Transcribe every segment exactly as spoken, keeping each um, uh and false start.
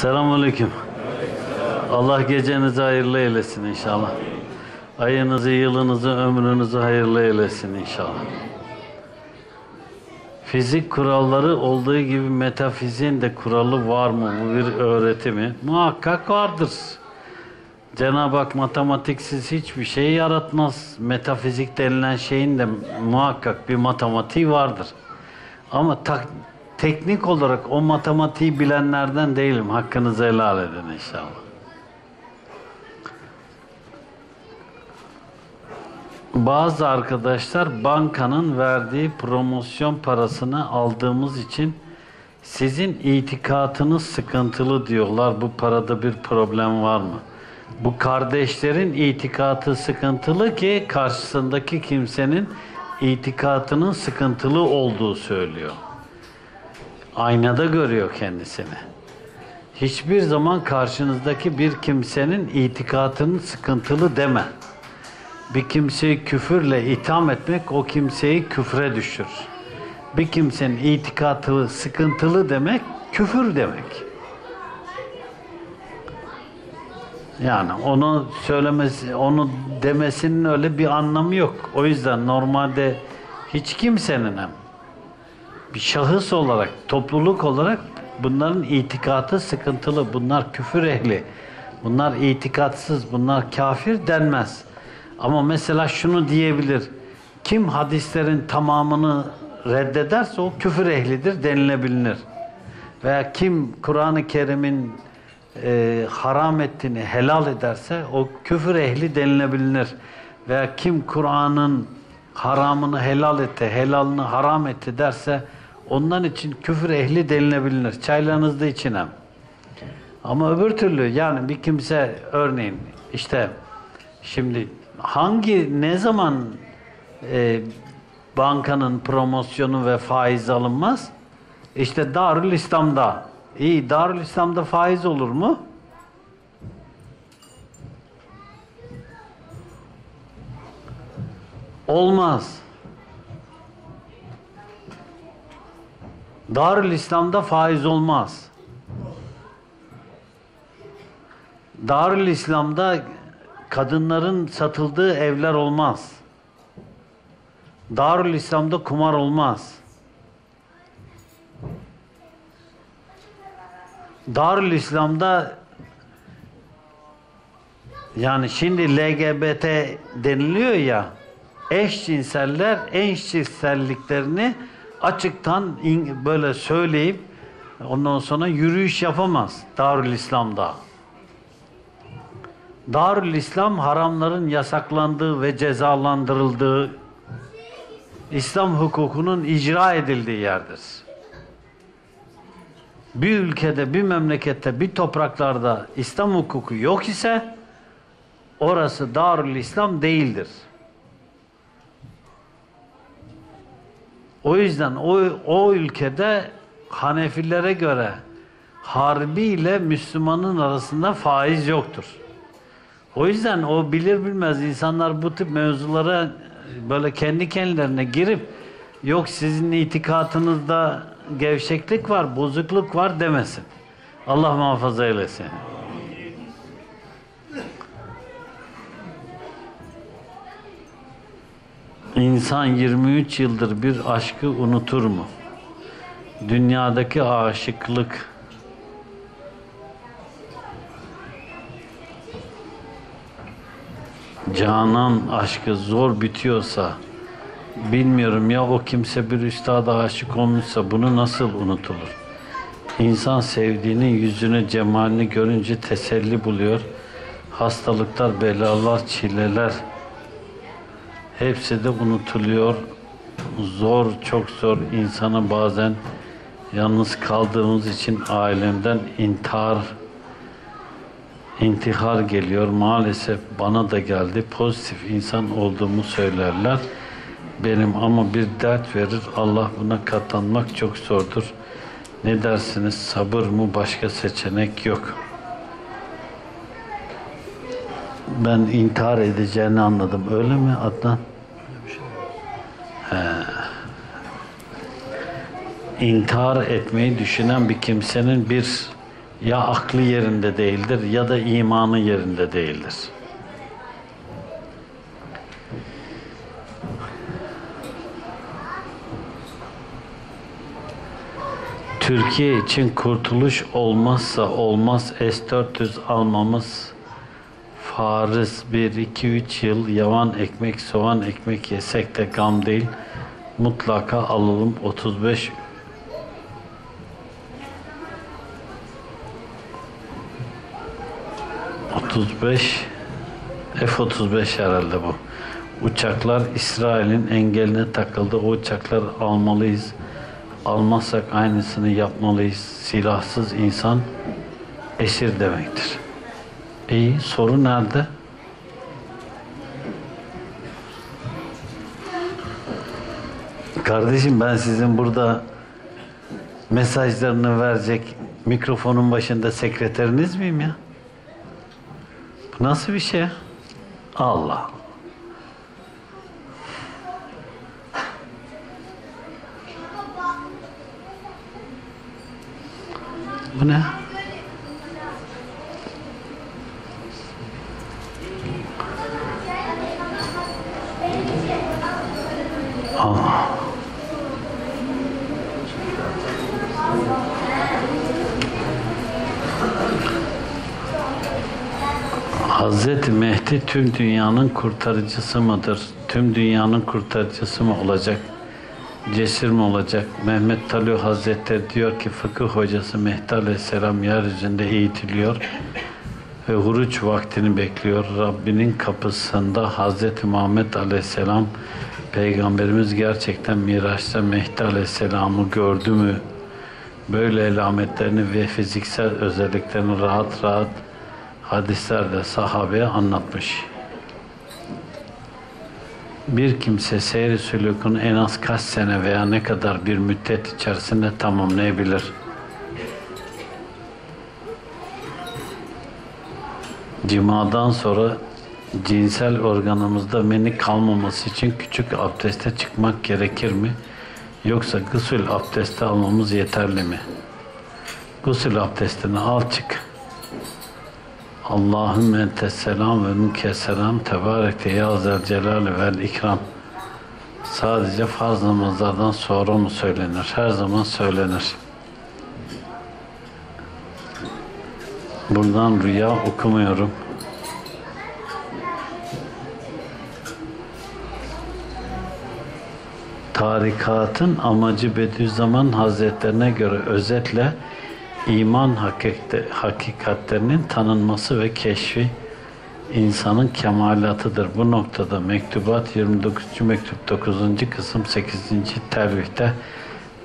Selamünaleyküm. Allah gecenizi hayırlı eylesin inşallah. Ayınızı, yılınızı, ömrünüzü hayırlı eylesin inşallah. Fizik kuralları olduğu gibi metafizin de kuralı var mı? Bu bir öğreti mi? Muhakkak vardır. Cenab-ı Hak matematiksiz hiçbir şey yaratmaz. Metafizik denilen şeyin de muhakkak bir matematiği vardır. Ama tak teknik olarak o matematiği bilenlerden değilim. Hakkınızı helal edin inşallah. Bazı arkadaşlar bankanın verdiği promosyon parasını aldığımız için sizin itikadınız sıkıntılı diyorlar. Bu parada bir problem var mı? Bu kardeşlerin itikadı sıkıntılı ki karşısındaki kimsenin itikadının sıkıntılı olduğu söylüyor. Aynada görüyor kendisini. Hiçbir zaman karşınızdaki bir kimsenin itikadının sıkıntılı deme. Bir kimseyi küfürle itham etmek o kimseyi küfre düşür. Bir kimsenin itikadı sıkıntılı demek küfür demek. Yani onu söylemesi, onu demesinin öyle bir anlamı yok. O yüzden normalde hiç kimsenin hem bir şahıs olarak, topluluk olarak bunların itikadı sıkıntılı, bunlar küfür ehli, bunlar itikatsız, bunlar kafir denmez. Ama mesela şunu diyebilir, kim hadislerin tamamını reddederse o küfür ehlidir denilebilir. Veya kim Kur'an-ı Kerim'in e, haram ettiğini helal ederse o küfür ehli denilebilir. Veya kim Kur'an'ın haramını helal etti, helalını haram etti derse ondan için küfür ehli denilebilir. Çaylarınızı da için hem. Ama öbür türlü yani bir kimse örneğin işte şimdi hangi ne zaman e, bankanın promosyonu ve faiz alınmaz? İşte Darül İslam'da. İyi, Darül İslam'da faiz olur mu? Olmaz. Darül İslam'da faiz olmaz. Darül İslam'da kadınların satıldığı evler olmaz. Darül İslam'da kumar olmaz. Darül İslam'da yani şimdi L G B T deniliyor ya, eşcinseller eşcinselliklerini açıktan böyle söyleyip ondan sonra yürüyüş yapamaz Darül İslam'da. Darül İslam haramların yasaklandığı ve cezalandırıldığı, İslam hukukunun icra edildiği yerdir. Bir ülkede, bir memlekette, bir topraklarda İslam hukuku yok ise orası Darül İslam değildir. O yüzden o, o ülkede Hanefilere göre harbi ile Müslümanın arasında faiz yoktur. O yüzden o bilir bilmez insanlar bu tip mevzulara böyle kendi kendilerine girip yok sizin itikadınızda gevşeklik var, bozukluk var demesin. Allah muhafaza eylesin. İnsan yirmi üç yıldır bir aşkı unutur mu? Dünyadaki aşıklık canan aşkı zor bitiyorsa bilmiyorum ya, o kimse bir üstada aşık olmuşsa bunu nasıl unutulur? İnsan sevdiğinin yüzünü, cemalini görünce teselli buluyor. Hastalıklar, belalar, çileler hepsi de unutuluyor. Zor, çok zor. İnsana bazen yalnız kaldığımız için ailemden intihar İntihar geliyor. Maalesef bana da geldi. Pozitif insan olduğumu söylerler benim ama bir dert verir. Allah buna katlanmak çok zordur. Ne dersiniz? Sabır mı? Başka seçenek yok. Ben intihar edeceğini anladım. Öyle mi Adnan? He. İntihar etmeyi düşünen bir kimsenin bir ya aklı yerinde değildir ya da imanı yerinde değildir. Türkiye için kurtuluş olmazsa olmaz S dört yüz almamız farz. Bir iki üç yıl yavan ekmek soğan ekmek yesek de gam değil, mutlaka alalım. otuz beş otuz beş F otuz beş herhalde bu. Uçaklar İsrail'in engeline takıldı. O uçakları almalıyız. Almazsak aynısını yapmalıyız. Silahsız insan esir demektir. İyi, soru nerede? Kardeşim, ben sizin burada mesajlarını verecek mikrofonun başında sekreteriniz miyim ya? Nasıl bir şey? Allah. Bu ne? Allah. Hz. Mehdi tüm dünyanın kurtarıcısı mıdır? Tüm dünyanın kurtarıcısı mı olacak? Cesur mu olacak? Mehmet Ali Hazretleri diyor ki fıkıh hocası Mehdi Aleyhisselam yeryüzünde eğitiliyor ve huruç vaktini bekliyor. Rabbinin kapısında Hz. Muhammed Aleyhisselam, Peygamberimiz gerçekten Miraç'ta Mehdi Aleyhisselam'ı gördü mü? Böyle alametlerini ve fiziksel özelliklerini rahat rahat hadislerde sahabeye anlatmış. Bir kimse seyri sülükünü en az kaç sene veya ne kadar bir müddet içerisinde tamamlayabilir? Cimadan sonra cinsel organımızda meni kalmaması için küçük abdeste çıkmak gerekir mi? Yoksa gusül abdesti almamız yeterli mi? Gusül abdestini al çık. Allahümme entes selam ve minke selam tebarekte ya zel celali vel ikram. Sadece farz namazlardan sonra mı söylenir? Her zaman söylenir. Buradan rüya okumuyorum. Tarikatın amacı Bediüzzaman Hazretlerine göre özetle İman hakikatlerinin tanınması ve keşfi insanın kemalatıdır. Bu noktada Mektubat yirmi dokuzuncu mektup dokuzuncu kısım sekizinci tervihte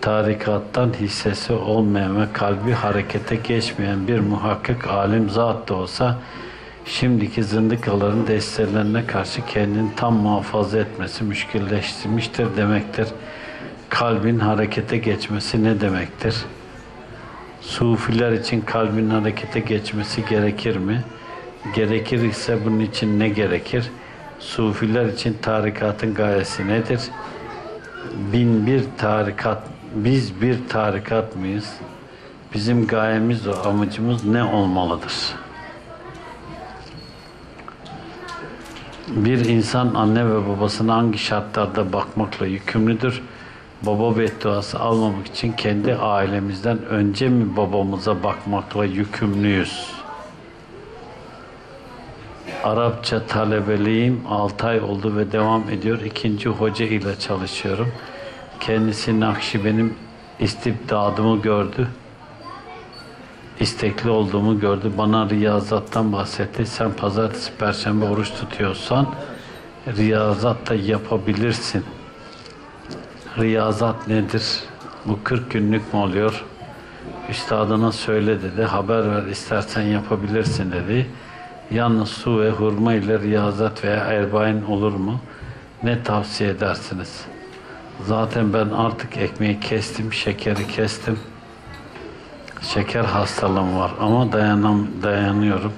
tarikattan hissesi olmayan ve kalbi harekete geçmeyen bir muhakkik alim zat da olsa şimdiki zındıkaların destelerine karşı kendini tam muhafaza etmesi müşkilleştirmiştir demektir. Kalbin harekete geçmesi ne demektir? Sufiler için kalbin harekete geçmesi gerekir mi? Gerekir ise bunun için ne gerekir? Sufiler için tarikatın gayesi nedir? Bin bir tarikat, biz bir tarikat mıyız? Bizim gayemiz o, amacımız ne olmalıdır? Bir insan anne ve babasına hangi şartlarda bakmakla yükümlüdür? Baba bedduası almamak için kendi ailemizden önce mi babamıza bakmakla yükümlüyüz? Arapça talebeliyim, altı ay oldu ve devam ediyor. İkinci hoca ile çalışıyorum. Kendisi Nakşi benim istibdadımı gördü. İstekli olduğumu gördü. Bana riyazattan bahsetti. Sen pazartesi, perşembe oruç tutuyorsan riyazat da yapabilirsin. Riyazat nedir? Bu kırk günlük mü oluyor? Üstadına söyle dedi, haber ver, istersen yapabilirsin dedi. Yalnız su ve hurma ile riyazat veya erbain olur mu? Ne tavsiye edersiniz? Zaten ben artık ekmeği kestim, şekeri kestim. Şeker hastalığım var ama dayanam, dayanıyorum.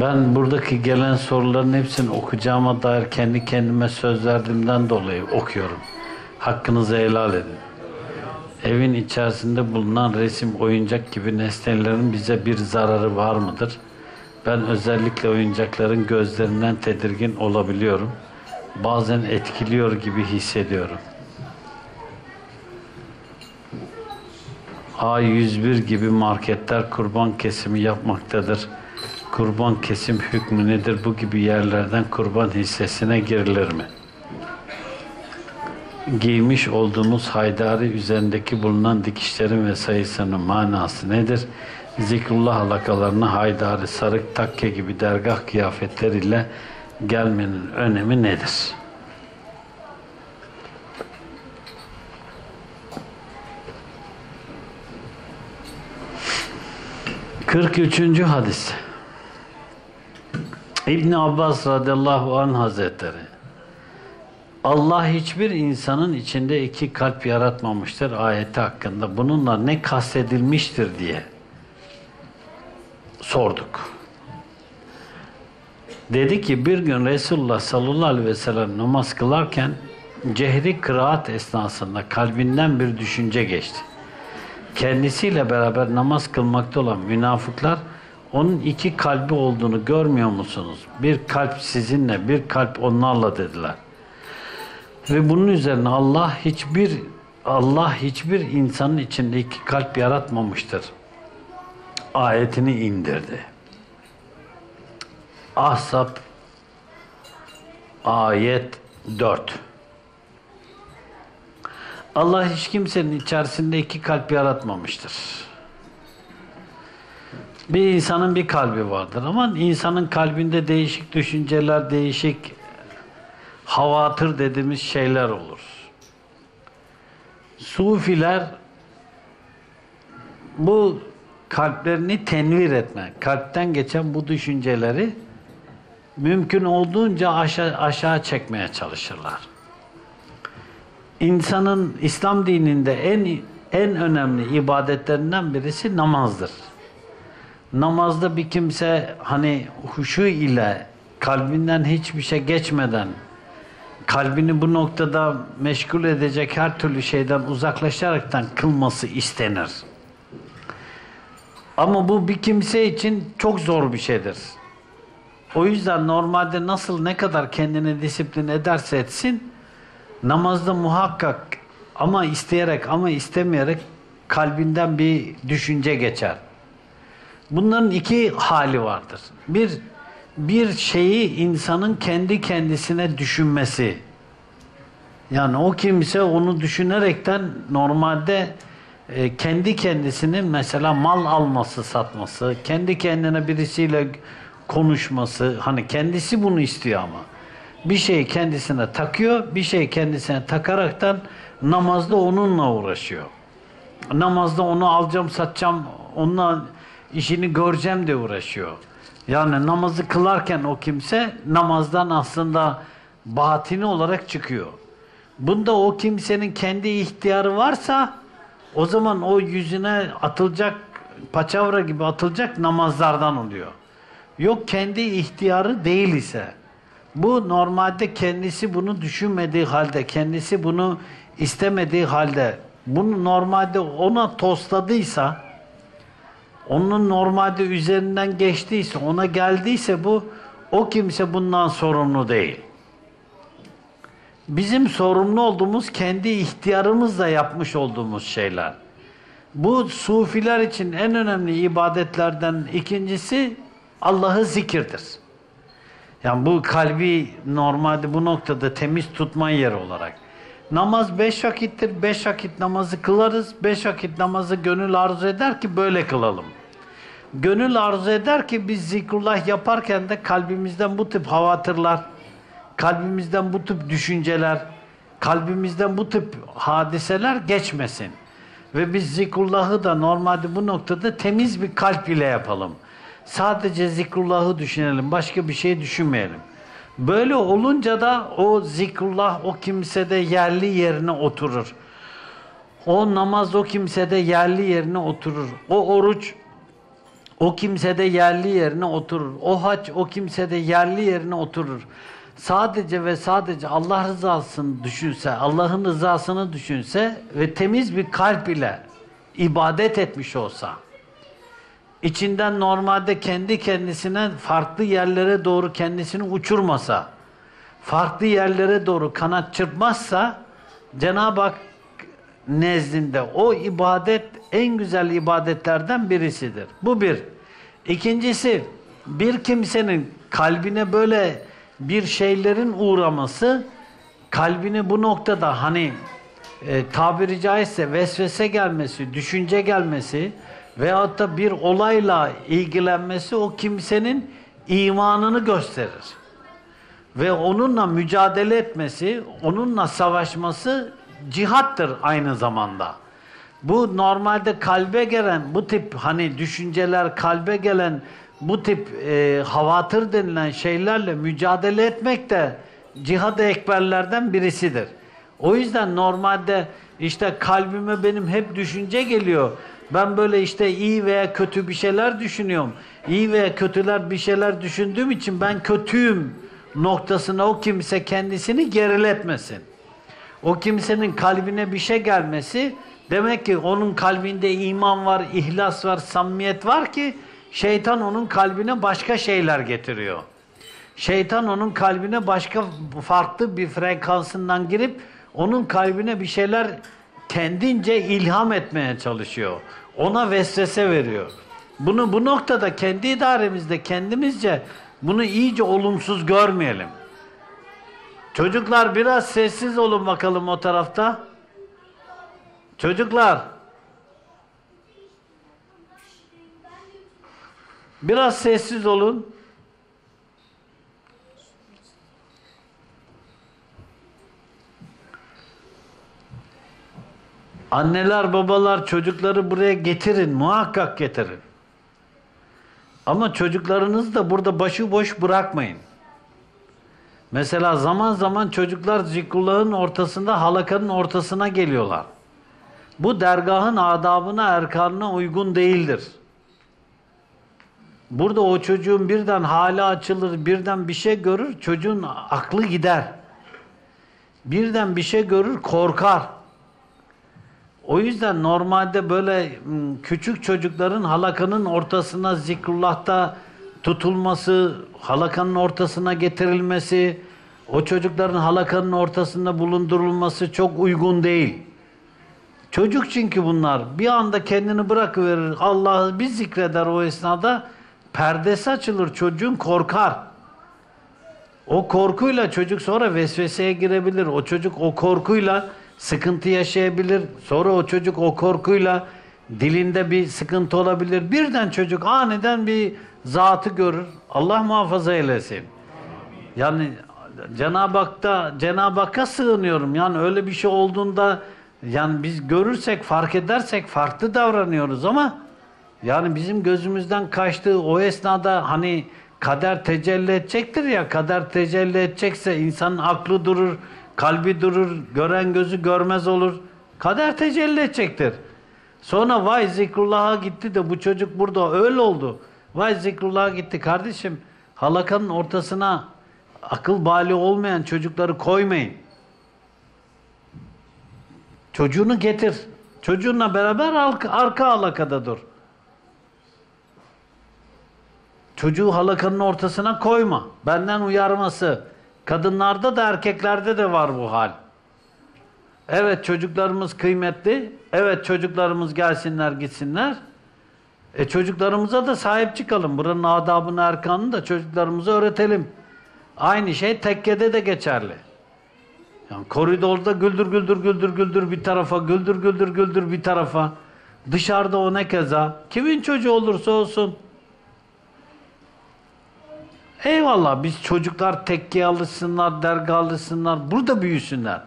Ben buradaki gelen soruların hepsini okuyacağıma dair kendi kendime söz verdiğimden dolayı okuyorum. Hakkınızı helal edin. evin içerisinde bulunan resim, oyuncak gibi nesnelerin bize bir zararı var mıdır? Ben özellikle oyuncakların gözlerinden tedirgin olabiliyorum. Bazen etkiliyor gibi hissediyorum. A yüz bir gibi marketler kurban kesimi yapmaktadır. Kurban kesim hükmü nedir? Bu gibi yerlerden kurban hissesine girilir mi? Giymiş olduğumuz haydari üzerindeki bulunan dikişlerin ve sayısının manası nedir? Zikrullah halakalarına haydari, sarık, takke gibi dergah kıyafetleriyle gelmenin önemi nedir? kırk üçüncü hadis. İbn-i Abbas radıyallahu anh hazretleri, Allah hiçbir insanın içinde iki kalp yaratmamıştır ayeti hakkında bununla ne kastedilmiştir diye sorduk. Dedi ki, bir gün Resulullah sallallahu aleyhi ve sellem namaz kılarken cehri kıraat esnasında kalbinden bir düşünce geçti. Kendisiyle beraber namaz kılmakta olan münafıklar, onun iki kalbi olduğunu görmüyor musunuz? Bir kalp sizinle, bir kalp onlarla dediler. Ve bunun üzerine Allah hiçbir Allah hiçbir insanın içinde iki kalp yaratmamıştır ayetini indirdi. Ahzab ayet dört. Allah hiç kimsenin içerisinde iki kalp yaratmamıştır. Bir insanın bir kalbi vardır ama insanın kalbinde değişik düşünceler, değişik havatır dediğimiz şeyler olur. Sufiler bu kalplerini tenvir etme, kalpten geçen bu düşünceleri mümkün olduğunca aşağı, aşağı çekmeye çalışırlar. İnsanın İslam dininde en en önemli ibadetlerinden birisi namazdır. Namazda bir kimse hani huşu ile kalbinden hiçbir şey geçmeden, kalbini bu noktada meşgul edecek her türlü şeyden uzaklaşaraktan kılması istenir. Ama bu bir kimse için çok zor bir şeydir. O yüzden normalde nasıl ne kadar kendini disiplin ederse etsin, namazda muhakkak ama isteyerek ama istemeyerek kalbinden bir düşünce geçer. Bunların iki hali vardır. Bir, bir şeyi insanın kendi kendisine düşünmesi. Yani o kimse onu düşünerekten normalde e, kendi kendisinin mesela mal alması, satması, kendi kendine birisiyle konuşması, hani kendisi bunu istiyor ama. Bir şeyi kendisine takıyor, bir şeyi kendisine takaraktan namazda onunla uğraşıyor. Namazda onu alacağım, satacağım, onunla işini göreceğim diye uğraşıyor. Yani namazı kılarken o kimse namazdan aslında batini olarak çıkıyor. Bunda o kimsenin kendi ihtiyarı varsa o zaman o yüzüne atılacak, paçavra gibi atılacak namazlardan oluyor. Yok kendi ihtiyarı değil ise, bu normalde kendisi bunu düşünmediği halde, kendisi bunu istemediği halde, bunu normalde ona tosladıysa, onun normalde üzerinden geçtiyse, ona geldiyse bu, o kimse bundan sorumlu değil. Bizim sorumlu olduğumuz kendi ihtiyarımızla yapmış olduğumuz şeyler. Bu sufiler için en önemli ibadetlerden ikincisi Allah'ı zikirdir. Yani bu kalbi normalde bu noktada temiz tutma yeri olarak. Namaz beş vakittir, beş vakit namazı kılarız, beş vakit namazı gönül arzu eder ki böyle kılalım. Gönül arzu eder ki biz zikrullah yaparken de kalbimizden bu tip havatırlar, kalbimizden bu tip düşünceler, kalbimizden bu tip hadiseler geçmesin. Ve biz zikrullahı da normalde bu noktada temiz bir kalp ile yapalım. Sadece zikrullahı düşünelim, başka bir şey düşünmeyelim. Böyle olunca da o zikrullah o kimsede yerli yerine oturur. O namaz o kimsede yerli yerine oturur. O oruç o kimsede yerli yerine oturur. O hac o kimsede yerli yerine oturur. sadece ve sadece Allah rızasını düşünse, Allah'ın rızasını düşünse ve temiz bir kalp ile ibadet etmiş olsa, içinden normalde kendi kendisine farklı yerlere doğru kendisini uçurmasa, farklı yerlere doğru kanat çırpmazsa, Cenab-ı Hak nezdinde o ibadet en güzel ibadetlerden birisidir. Bu bir. İkincisi, bir kimsenin kalbine böyle bir şeylerin uğraması, kalbine bu noktada hani e, tabiri caizse vesvese gelmesi, düşünce gelmesi veyahut da bir olayla ilgilenmesi o kimsenin imanını gösterir. Ve onunla mücadele etmesi, onunla savaşması cihattır aynı zamanda. Bu normalde kalbe gelen bu tip hani düşünceler, kalbe gelen bu tip e, havatır denilen şeylerle mücadele etmek de cihad-ı ekberlerden birisidir. O yüzden normalde işte kalbime benim hep düşünce geliyor. Ben böyle işte iyi veya kötü bir şeyler düşünüyorum. İyi veya kötüler bir şeyler düşündüğüm için ben kötüyüm noktasına o kimse kendisini geriletmesin. O kimsenin kalbine bir şey gelmesi demek ki onun kalbinde iman var, ihlas var, samimiyet var ki şeytan onun kalbine başka şeyler getiriyor. Şeytan onun kalbine başka farklı bir frekansından girip onun kalbine bir şeyler kendince ilham etmeye çalışıyor. Ona vesvese veriyor. Bunu bu noktada kendi idaremizde kendimizce bunu iyice olumsuz görmeyelim. Çocuklar biraz sessiz olun bakalım o tarafta. Çocuklar. Biraz sessiz olun. Anneler, babalar çocukları buraya getirin, muhakkak getirin. Ama çocuklarınızı da burada başıboş bırakmayın. Mesela zaman zaman çocuklar zikrullahın ortasında, halakanın ortasına geliyorlar. Bu dergahın adabına, erkanına uygun değildir. Burada o çocuğun birden hali açılır, birden bir şey görür, çocuğun aklı gider. Birden bir şey görür, korkar. O yüzden normalde böyle küçük çocukların halakanın ortasına, zikrullah'ta tutulması, halakanın ortasına getirilmesi, o çocukların halakanın ortasında bulundurulması çok uygun değil. Çocuk çünkü bunlar bir anda kendini bırakıverir, Allah'ı bir zikreder o esnada, perdesi açılır, çocuğun korkar. O korkuyla çocuk sonra vesveseye girebilir, o çocuk o korkuyla sıkıntı yaşayabilir, sonra o çocuk o korkuyla dilinde bir sıkıntı olabilir. Birden çocuk aniden bir zatı görür. Allah muhafaza eylesin. Yani Cenab-ı Hak'ta, Cenab-ı Hak'a sığınıyorum. Yani öyle bir şey olduğunda yani biz görürsek, fark edersek farklı davranıyoruz ama yani bizim gözümüzden kaçtığı o esnada hani kader tecelli edecektir ya, kader tecelli edecekse insanın aklı durur, kalbi durur, gören gözü görmez olur. Kader tecelli edecektir. Sonra vay zikrullah'a gitti de bu çocuk burada öyle oldu. Vay zikrullah'a gitti kardeşim. Halakanın ortasına akıl bali olmayan çocukları koymayın. Çocuğunu getir. Çocuğunla beraber arka, arka halakada dur. Çocuğu halakanın ortasına koyma. Benden uyarması. Kadınlarda da erkeklerde de var bu hal. Evet çocuklarımız kıymetli. Evet çocuklarımız gelsinler gitsinler. E çocuklarımıza da sahip çıkalım. Buranın adabını, erkanını da çocuklarımıza öğretelim. Aynı şey tekkede de geçerli. Yani koridorda güldür güldür güldür güldür bir tarafa, güldür güldür güldür bir tarafa. Dışarıda o ne keza. Kimin çocuğu olursa olsun. Eyvallah biz çocuklar tekkeye alışsınlar, dergaha alışsınlar, burada büyüsünler.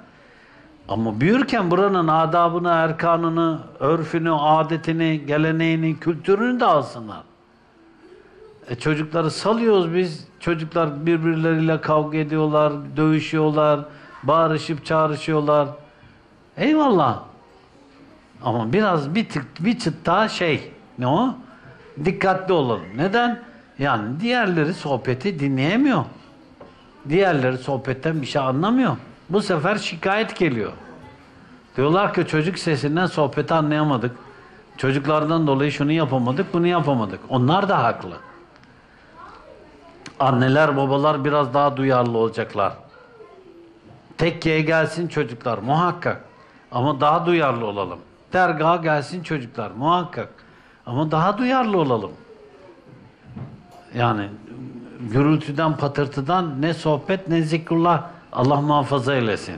Ama büyürken buranın adabını, erkanını, örfünü, adetini, geleneğini, kültürünü de alsınlar. E çocukları salıyoruz biz. Çocuklar birbirleriyle kavga ediyorlar, dövüşüyorlar, bağırışıp çağrışıyorlar. Eyvallah. Ama biraz bir tık, bir çıt daha şey, ne o? Dikkatli olalım. Neden? Yani diğerleri sohbeti dinleyemiyor. Diğerleri sohbetten bir şey anlamıyor. Bu sefer şikayet geliyor. Diyorlar ki çocuk sesinden sohbeti anlayamadık. Çocuklardan dolayı şunu yapamadık, bunu yapamadık. Onlar da haklı. Anneler, babalar biraz daha duyarlı olacaklar. Tekkeye gelsin çocuklar muhakkak. Ama daha duyarlı olalım. Dergaha gelsin çocuklar muhakkak. Ama daha duyarlı olalım. Yani gürültüden, patırtıdan ne sohbet ne zikrullah. Allah muhafaza eylesin.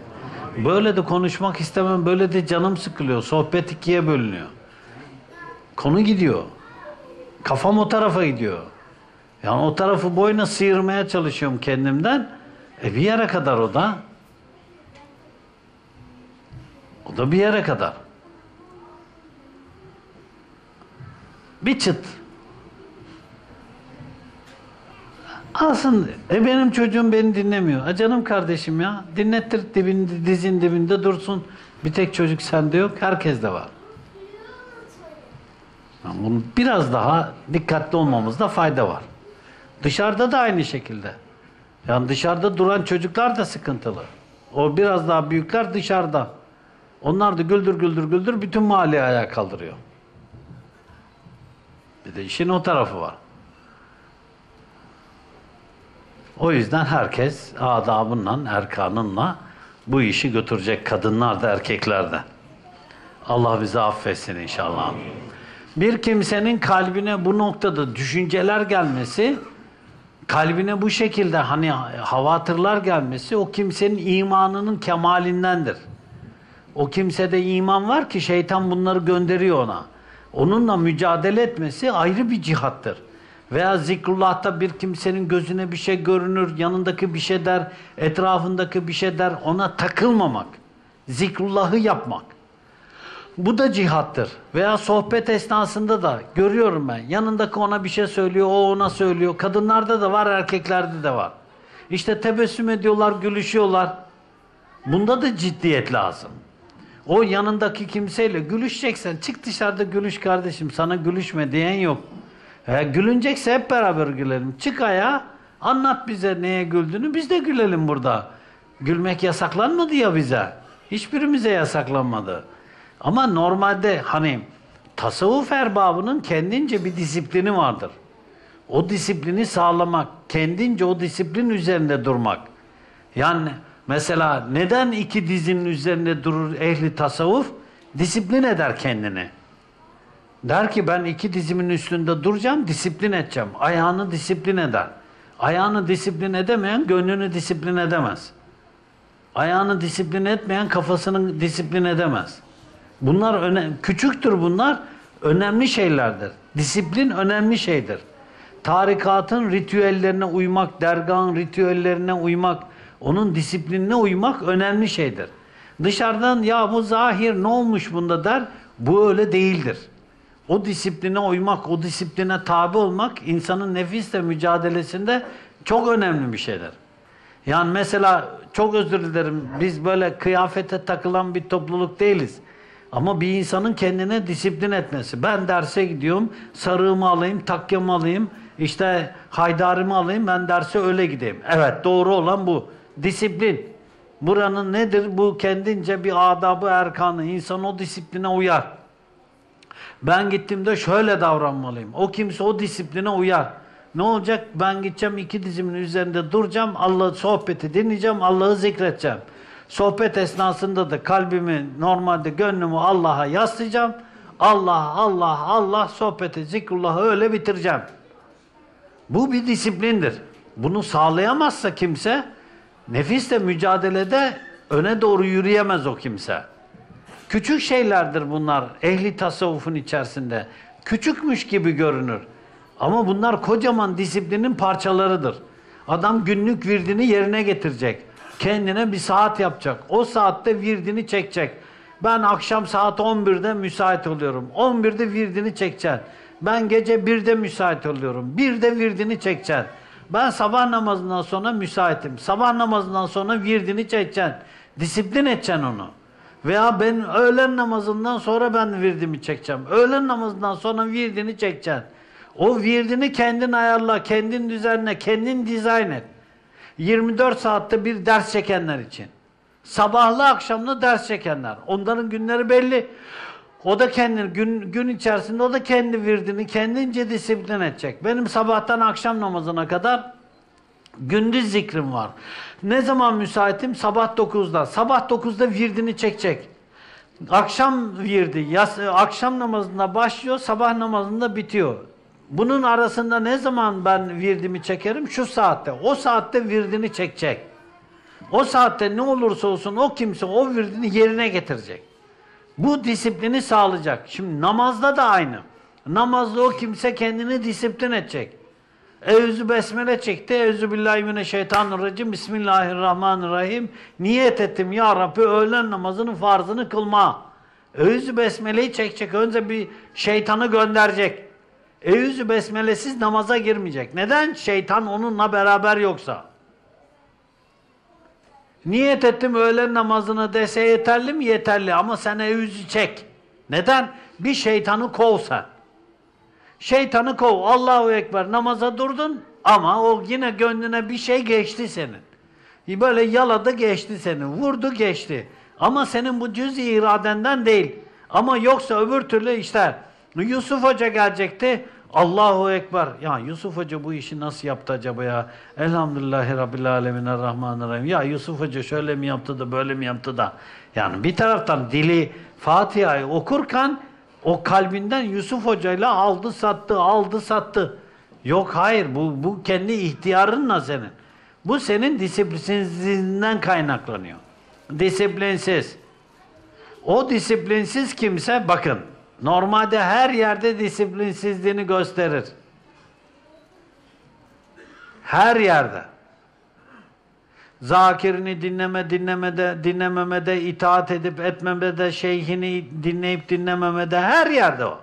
Böyle de konuşmak istemem, böyle de canım sıkılıyor. Sohbet ikiye bölünüyor. Konu gidiyor. Kafam o tarafa gidiyor. Yani o tarafı boyuna sıyırmaya çalışıyorum kendimden. E bir yere kadar o da. O da bir yere kadar. Bir çıt. Aslında e benim çocuğum beni dinlemiyor. A canım kardeşim ya. Dinlettir dibinde, dizin dibinde dursun. Bir tek çocuk sende yok. Herkes de var. Yani bunu biraz daha dikkatli olmamızda fayda var. Dışarıda da aynı şekilde. Yani dışarıda duran çocuklar da sıkıntılı. O biraz daha büyükler dışarıda. Onlar da güldür güldür güldür bütün mahalleyi ayağa kaldırıyor. Bir de işin o tarafı var. O yüzden herkes adabınla, erkanınla bu işi götürecek, kadınlar da erkekler de. Allah bizi affetsin inşallah. Bir kimsenin kalbine bu noktada düşünceler gelmesi, kalbine bu şekilde hani havatırlar gelmesi o kimsenin imanının kemalindendir. O kimsede iman var ki şeytan bunları gönderiyor ona. Onunla mücadele etmesi ayrı bir cihattır. Veya zikrullah'ta bir kimsenin gözüne bir şey görünür, yanındaki bir şey der, etrafındaki bir şey der, ona takılmamak. Zikrullah'ı yapmak. Bu da cihattır. Veya sohbet esnasında da görüyorum ben, yanındaki ona bir şey söylüyor, o ona söylüyor. Kadınlarda da var, erkeklerde de var. İşte tebessüm ediyorlar, gülüşüyorlar. Bunda da ciddiyet lazım. O yanındaki kimseyle gülüşeceksen, çık dışarıda gülüş kardeşim, sana gülüşme diyen yok. E, gülünecekse hep beraber gülelim. Çık ayağa, anlat bize neye güldüğünü, biz de gülelim burada. Gülmek yasaklanmadı ya bize. Hiçbirimize yasaklanmadı. Ama normalde hani tasavvuf erbabının kendince bir disiplini vardır. O disiplini sağlamak, kendince o disiplin üzerinde durmak. Yani mesela neden iki dizinin üzerinde durur ehli tasavvuf? Disiplin eder kendini. Der ki ben iki dizimin üstünde duracağım, disiplin edeceğim. Ayağını disiplin eder. Ayağını disiplin edemeyen gönlünü disiplin edemez. Ayağını disiplin etmeyen kafasını disiplin edemez. Bunlar önemli, küçüktür bunlar, önemli şeylerdir. Disiplin önemli şeydir. Tarikatın ritüellerine uymak, dergahın ritüellerine uymak, onun disiplinine uymak önemli şeydir. Dışarıdan ya bu zahir ne olmuş bunda der, bu öyle değildir. O disipline uymak, o disipline tabi olmak insanın nefisle mücadelesinde çok önemli bir şeydir. Yani mesela çok özür dilerim, biz böyle kıyafete takılan bir topluluk değiliz. Ama bir insanın kendine disiplin etmesi. Ben derse gidiyorum, sarığımı alayım, takkemi alayım, işte haydarımı alayım, ben derse öyle gideyim. Evet, doğru olan bu. Disiplin. Buranın nedir? Bu kendince bir adabı, erkanı. İnsan o disipline uyar. Ben gittiğimde şöyle davranmalıyım. O kimse o disipline uyar. Ne olacak? Ben gideceğim, iki dizimin üzerinde duracağım, Allah sohbeti dinleyeceğim, Allah'ı zikredeceğim. Sohbet esnasında da kalbimi, normalde gönlümü Allah'a yaslayacağım. Allah, Allah, Allah sohbeti, zikrullahı öyle bitireceğim. Bu bir disiplindir. Bunu sağlayamazsa kimse, nefisle mücadelede öne doğru yürüyemez o kimse. Küçük şeylerdir bunlar ehli tasavvufun içerisinde. Küçükmüş gibi görünür. Ama bunlar kocaman disiplinin parçalarıdır. Adam günlük virdini yerine getirecek. Kendine bir saat yapacak. O saatte virdini çekecek. Ben akşam saat on birde müsait oluyorum. on birde virdini çekeceksin. Ben gece birde müsait oluyorum. birde virdini çekeceksin. Ben sabah namazından sonra müsaitim. Sabah namazından sonra virdini çekeceksin. Disiplin edeceksin onu. Veya ben öğlen namazından sonra ben virdimi çekeceğim. Öğlen namazından sonra virdini çekeceksin. O virdini kendin ayarla, kendin düzenle, kendin dizayn et. yirmi dört saatte bir ders çekenler için. Sabahlı akşamlı ders çekenler. Onların günleri belli. O da kendini, gün, gün içerisinde o da kendi virdini kendince disiplin edecek. Benim sabahtan akşam namazına kadar gündüz zikrim var. Ne zaman müsaitim? Sabah dokuzda. Sabah dokuzda virdini çekecek. Akşam virdi, yas, akşam namazında başlıyor, sabah namazında bitiyor. Bunun arasında ne zaman ben virdimi çekerim? Şu saatte. O saatte virdini çekecek. O saatte ne olursa olsun o kimse o virdini yerine getirecek. Bu disiplini sağlayacak. Şimdi namazda da aynı. Namazda o kimse kendini disiplin edecek. Eûzü besmele çekti. Eûzü billahi mineşşeytanirracim. Bismillahirrahmanirrahim. Niyet ettim ya Rabbi öğlen namazının farzını kılma. Eûzü besmeleyi çekecek. Önce bir şeytanı gönderecek. Eûzü besmelesiz namaza girmeyecek. Neden? Şeytan onunla beraber yoksa. Niyet ettim öğlen namazına dese yeterli mi? Yeterli ama sen eûzü çek. Neden? Bir şeytanı kovsa. Şeytanı kov. Allahu Ekber namaza durdun ama o yine gönlüne bir şey geçti senin. Böyle yaladı geçti seni. Vurdu geçti. Ama senin bu cüz-i iradenden değil. Ama yoksa öbür türlü işte Yusuf Hoca gelecekti. Allahu Ekber. Ya Yusuf Hoca bu işi nasıl yaptı acaba ya? Elhamdülillahi Rabbil Alemine Rahmanirrahim. Ya Yusuf Hoca şöyle mi yaptı da böyle mi yaptı da. Yani bir taraftan dili Fatiha'yı okurken o kalbinden Yusuf Hoca'yla aldı sattı, aldı sattı. Yok hayır bu, bu kendi ihtiyarınla senin. Bu senin disiplinsizliğinden kaynaklanıyor. Disiplinsiz. O disiplinsiz kimse bakın. Normalde her yerde disiplinsizliğini gösterir. Her yerde. Zakirini dinleme, dinlemede, dinlememede, itaat edip etmemede, şeyhini dinleyip dinlememede her yerde o.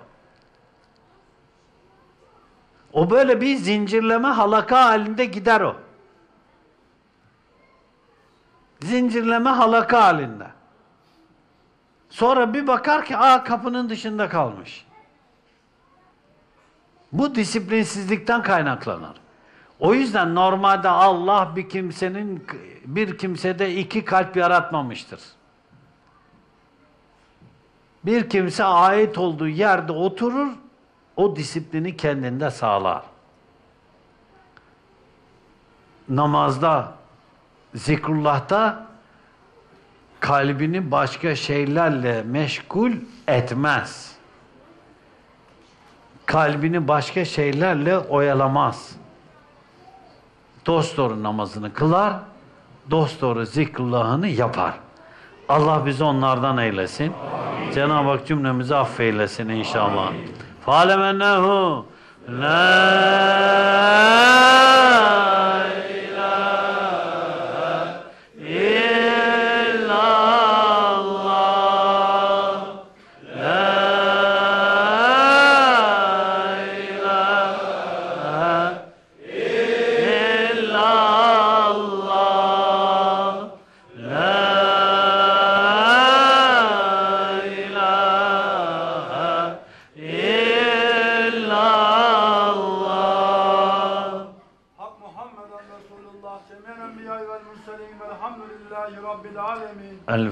O böyle bir zincirleme halaka halinde gider o. Zincirleme halaka halinde. Sonra bir bakar ki aa kapının dışında kalmış. Bu disiplinsizlikten kaynaklanır. O yüzden normalde Allah bir kimsenin bir kimsede iki kalp yaratmamıştır. Bir kimse ait olduğu yerde oturur, o disiplini kendinde sağlar. Namazda, zikrullah'ta kalbini başka şeylerle meşgul etmez. Kalbini başka şeylerle oyalamaz. Dosdoğru namazını kılar, dosdoğru zikrullahını yapar. Allah bizi onlardan eylesin. Cenab-ı Hak cümlemizi affeylesin inşallah. Fâlemennehu lâ ilâhe illallah lâ ilâhe illallah la ilahe illallah Hak Muhammeden Resulullah cemî'en enbiyâi vel mürselîn velhamdülillâhi rabbil âlemîn El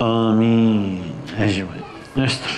Amin. Necmi. Nöster.